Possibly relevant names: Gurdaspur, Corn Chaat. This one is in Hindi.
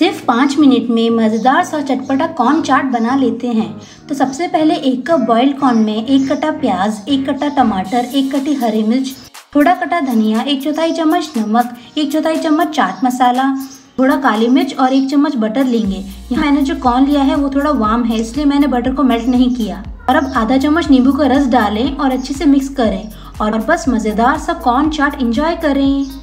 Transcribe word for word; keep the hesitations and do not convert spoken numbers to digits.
सिर्फ पाँच मिनट में मज़ेदार सा चटपटा कॉर्न चाट बना लेते हैं। तो सबसे पहले एक कप बॉइल्ड कॉर्न में एक कटा प्याज, एक कटा टमाटर, एक कटी हरी मिर्च, थोड़ा कटा धनिया, एक चौथाई चम्मच नमक, एक चौथाई चम्मच चाट मसाला, थोड़ा काली मिर्च और एक चम्मच बटर लेंगे। यहाँ मैंने जो कॉर्न लिया है वो थोड़ा वार्म है, इसलिए मैंने बटर को मेल्ट नहीं किया। और अब आधा चम्मच नींबू का रस डालें और अच्छे से मिक्स करें और बस मज़ेदार सा कॉर्न चाट एंजॉय करें।